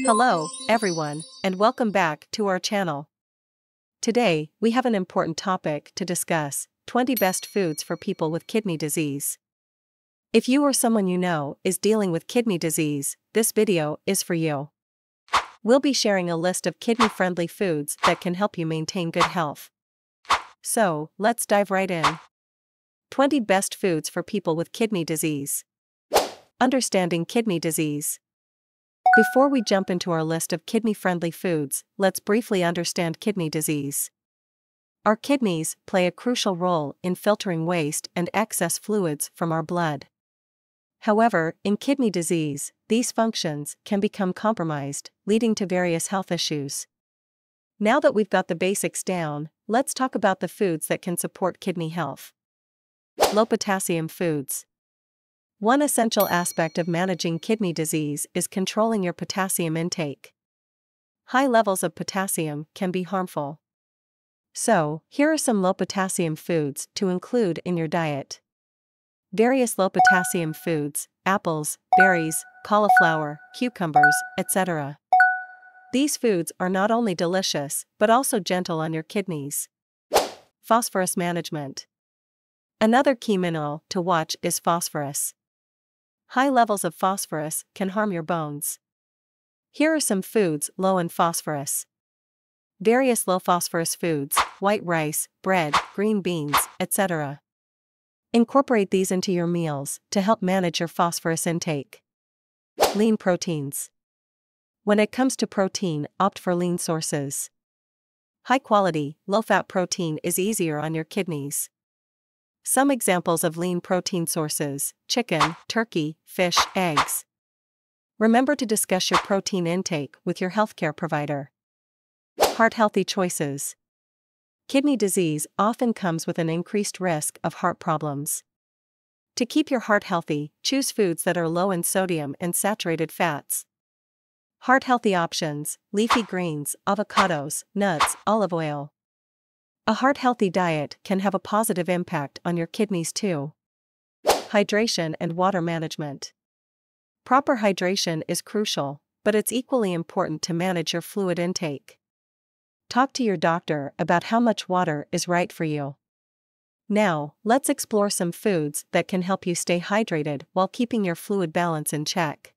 Hello, everyone, and welcome back to our channel. Today, we have an important topic to discuss, 20 best foods for people with kidney disease. If you or someone you know is dealing with kidney disease, this video is for you. We'll be sharing a list of kidney-friendly foods that can help you maintain good health. So, let's dive right in. 20 best foods for people with kidney disease. Understanding kidney disease. Before we jump into our list of kidney-friendly foods, let's briefly understand kidney disease. Our kidneys play a crucial role in filtering waste and excess fluids from our blood. However, in kidney disease, these functions can become compromised, leading to various health issues. Now that we've got the basics down, let's talk about the foods that can support kidney health. Low potassium foods. One essential aspect of managing kidney disease is controlling your potassium intake. High levels of potassium can be harmful. So, here are some low potassium foods to include in your diet. Various low potassium foods, apples, berries, cauliflower, cucumbers, etc. These foods are not only delicious, but also gentle on your kidneys. Phosphorus management. Another key mineral to watch is phosphorus. High levels of phosphorus can harm your bones. Here are some foods low in phosphorus. Various low phosphorus foods, white rice, bread, green beans, etc. Incorporate these into your meals to help manage your phosphorus intake. Lean proteins. When it comes to protein, opt for lean sources. High-quality, low-fat protein is easier on your kidneys. Some examples of lean protein sources, chicken, turkey, fish, eggs. Remember to discuss your protein intake with your healthcare provider. Heart-healthy choices. Kidney disease often comes with an increased risk of heart problems. To keep your heart healthy, choose foods that are low in sodium and saturated fats. Heart-healthy options, leafy greens, avocados, nuts, olive oil. A heart-healthy diet can have a positive impact on your kidneys too. Hydration and water management. Proper hydration is crucial, but it's equally important to manage your fluid intake. Talk to your doctor about how much water is right for you. Now, let's explore some foods that can help you stay hydrated while keeping your fluid balance in check.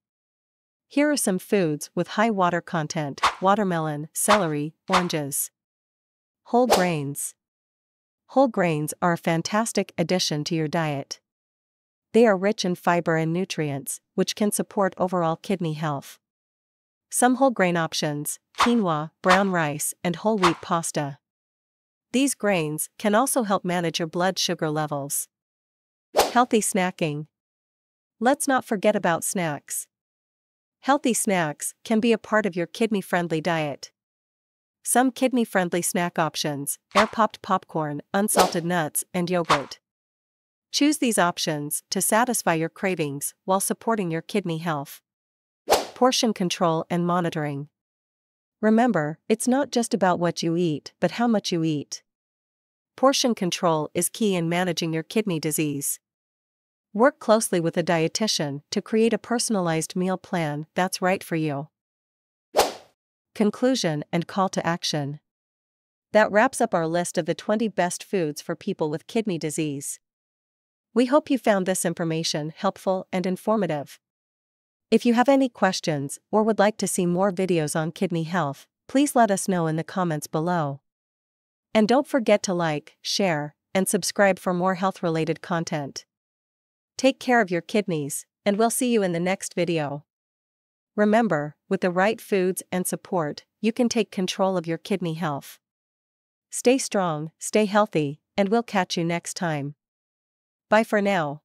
Here are some foods with high water content: watermelon, celery, oranges. Whole grains. Whole grains are a fantastic addition to your diet. They are rich in fiber and nutrients, which can support overall kidney health. Some whole grain options, quinoa, brown rice, and whole wheat pasta. These grains can also help manage your blood sugar levels. Healthy snacking. Let's not forget about snacks. Healthy snacks can be a part of your kidney-friendly diet. Some kidney-friendly snack options, air-popped popcorn, unsalted nuts, and yogurt. Choose these options to satisfy your cravings while supporting your kidney health. Portion control and monitoring. Remember, it's not just about what you eat, but how much you eat. Portion control is key in managing your kidney disease. Work closely with a dietitian to create a personalized meal plan that's right for you. Conclusion and call to action. That wraps up our list of the 20 best foods for people with kidney disease. We hope you found this information helpful and informative. If you have any questions or would like to see more videos on kidney health, please let us know in the comments below. And don't forget to like, share, and subscribe for more health-related content. Take care of your kidneys, and we'll see you in the next video. Remember, with the right foods and support, you can take control of your kidney health. Stay strong, stay healthy, and we'll catch you next time. Bye for now.